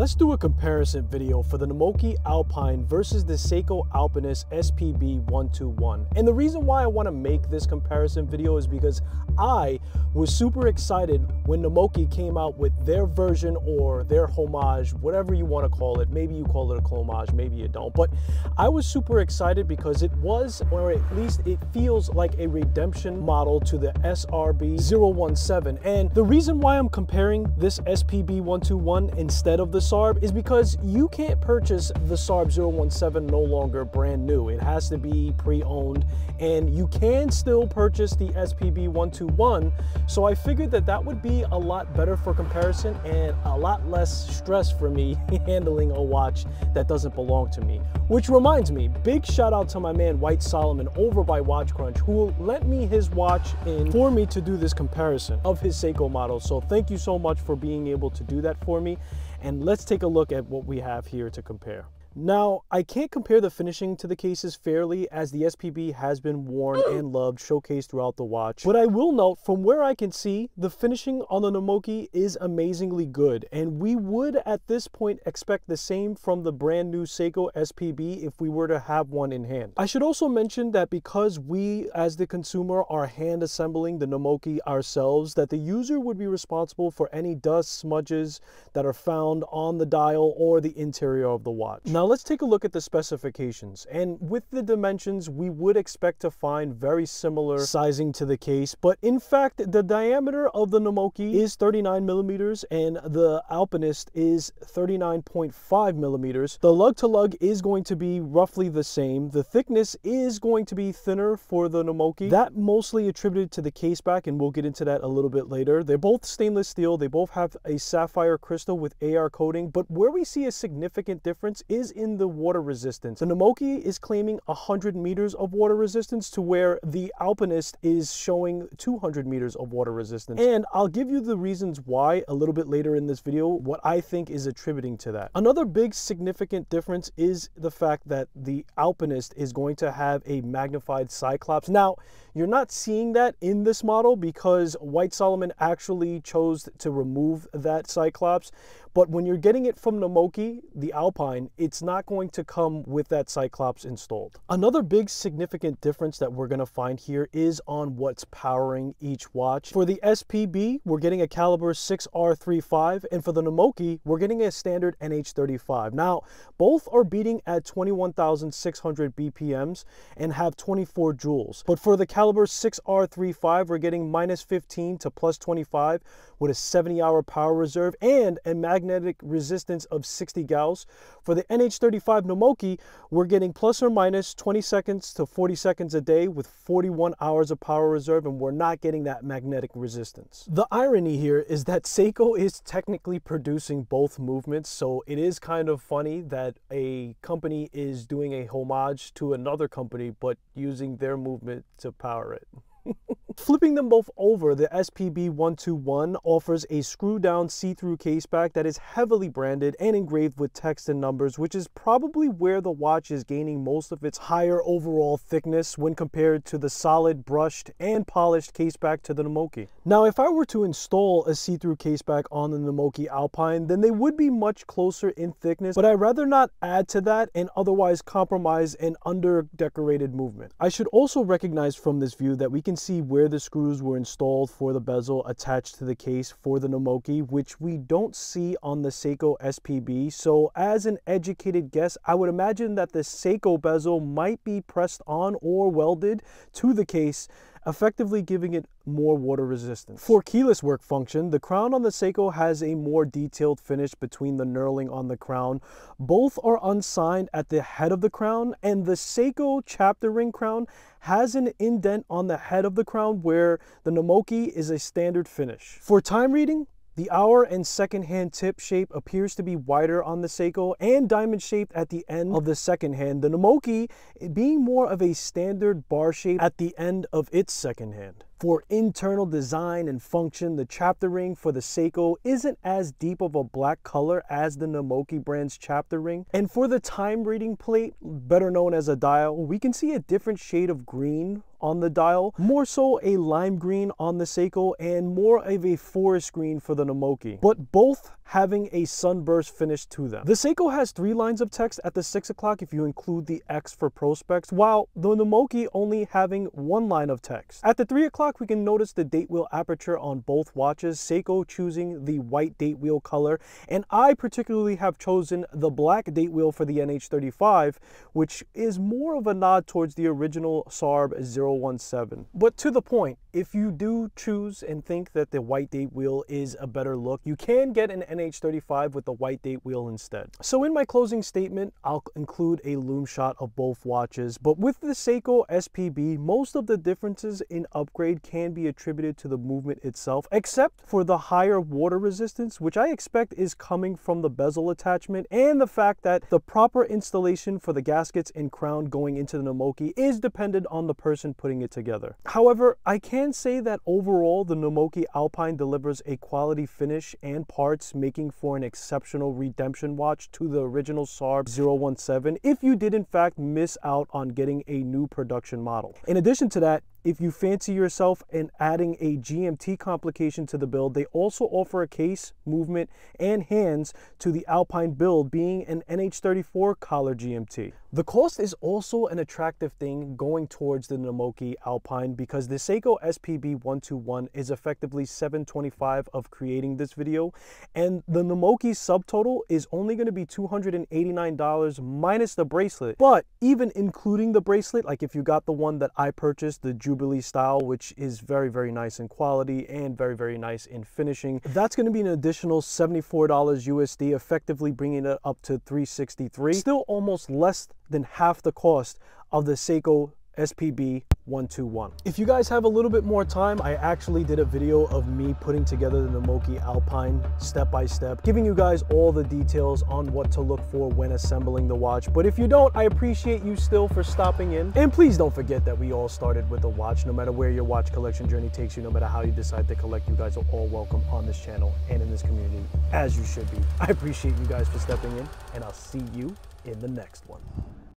Let's do a comparison video for the Namoki Alpine versus the Seiko Alpinist SPB121. And the reason why I want to make this comparison video is because I was super excited when Namoki came out with their version or their homage, whatever you want to call it. Maybe you call it a clomage, maybe you don't. But I was super excited because it was, or at least it feels like, a redemption model to the SRB017. And the reason why I'm comparing this SPB121 instead of the SARB is because you can't purchase the SARB017 no longer brand new. It has to be pre-owned, and you can still purchase the SPB121. So I figured that that would be a lot better for comparison and a lot less stress for me handling a watch that doesn't belong to me. Which reminds me, big shout out to my man White Solomon over by WatchCrunch, who lent me his watch in for me to do this comparison of his Seiko model. So thank you so much for being able to do that for me. And let's take a look at what we have here to compare. Now, I can't compare the finishing to the cases fairly, as the SPB has been worn and loved, showcased throughout the watch. But I will note, from where I can see, the finishing on the Namoki is amazingly good, and we would at this point expect the same from the brand new Seiko SPB if we were to have one in hand. I should also mention that because we, as the consumer, are hand assembling the Namoki ourselves, that the user would be responsible for any dust, smudges that are found on the dial or the interior of the watch. Now let's take a look at the specifications, and with the dimensions we would expect to find very similar sizing to the case, but in fact the diameter of the Namoki is 39 millimeters, and the Alpinist is 39.5 millimeters. The lug to lug is going to be roughly the same. The thickness is going to be thinner for the Namoki, that mostly attributed to the case back, and we'll get into that a little bit later. They're both stainless steel, they both have a sapphire crystal with AR coating, but where we see a significant difference is in the water resistance. The Namoki is claiming 100 meters of water resistance, to where the Alpinist is showing 200 meters of water resistance. And I'll give you the reasons why a little bit later in this video, what I think is attributing to that. Another big significant difference is the fact that the Alpinist is going to have a magnified Cyclops. Now, you're not seeing that in this model because White Solomon actually chose to remove that Cyclops. But when you're getting it from Namoki, the Alpine, it's not going to come with that Cyclops installed. Another big significant difference that we're going to find here is on what's powering each watch. For the SPB, we're getting a caliber 6R35, and for the Namoki, we're getting a standard NH35. Now, both are beating at 21,600 BPMs and have 24 joules. But for the caliber 6R35, we're getting -15 to +25 with a 70-hour power reserve and a magnetic resistance of 60 Gauss. For the NH35 Namoki, we're getting ±20 seconds to 40 seconds a day with 41 hours of power reserve, and we're not getting that magnetic resistance. The irony here is that Seiko is technically producing both movements, so it is kind of funny that a company is doing a homage to another company but using their movement to power it. Flipping them both over, the SPB121 offers a screw-down see-through case back that is heavily branded and engraved with text and numbers, which is probably where the watch is gaining most of its higher overall thickness when compared to the solid, brushed, and polished case back to the Namoki. Now, if I were to install a see-through case back on the Namoki Alpine, then they would be much closer in thickness, but I'd rather not add to that and otherwise compromise an under-decorated movement. I should also recognize from this view that we can see where the screws were installed for the bezel attached to the case for the Namoki, which we don't see on the Seiko SPB. So as an educated guess, I would imagine that the Seiko bezel might be pressed on or welded to the case, effectively giving it more water resistance. For keyless work function, the crown on the Seiko has a more detailed finish between the knurling on the crown. Both are unsigned at the head of the crown, and the Seiko chapter ring crown has an indent on the head of the crown, where the Namoki is a standard finish. For time reading, the hour and second hand tip shape appears to be wider on the Seiko and diamond shaped at the end of the second hand, the Namoki being more of a standard bar shape at the end of its second hand. For internal design and function, the chapter ring for the Seiko isn't as deep of a black color as the Namoki brand's chapter ring. And for the time reading plate, better known as a dial, we can see a different shade of green on the dial, more so a lime green on the Seiko and more of a forest green for the Namoki. But both having a sunburst finish to them. The Seiko has 3 lines of text at the 6 o'clock if you include the X for prospects, while the Namoki only having 1 line of text. At the 3 o'clock, we can notice the date wheel aperture on both watches, Seiko choosing the white date wheel color, and I particularly have chosen the black date wheel for the NH35, which is more of a nod towards the original SARB017. But to the point, if you do choose and think that the white date wheel is a better look, you can get an NH35 with the white date wheel instead. So in my closing statement, I'll include a loom shot of both watches, but with the Seiko SPB, most of the differences in upgrade can be attributed to the movement itself, except for the higher water resistance, which I expect is coming from the bezel attachment, and the fact that the proper installation for the gaskets and crown going into the Namoki is dependent on the person putting it together. However, I can say that overall, the Namoki Alpine delivers a quality finish and parts, making for an exceptional redemption watch to the original SARB017 if you did in fact miss out on getting a new production model. In addition to that, if you fancy yourself in adding a GMT complication to the build, they also offer a case, movement, and hands to the Alpine build, being an NH34 collar GMT. The cost is also an attractive thing going towards the Namoki Alpine, because the Seiko SPB121 is effectively $725 of creating this video, and the Namoki subtotal is only going to be $289 minus the bracelet. But even including the bracelet, like if you got the one that I purchased, the Jubilee style, which is very, very nice in quality and very, very nice in finishing, that's going to be an additional $74 USD, effectively bringing it up to $363, still almost less than half the cost of the Seiko SPB121. If you guys have a little bit more time, I actually did a video of me putting together the Namoki Alpine step by step, giving you guys all the details on what to look for when assembling the watch. But if you don't, I appreciate you still for stopping in. And please don't forget that we all started with a watch. No matter where your watch collection journey takes you, no matter how you decide to collect, you guys are all welcome on this channel and in this community, as you should be. I appreciate you guys for stepping in, and I'll see you in the next one.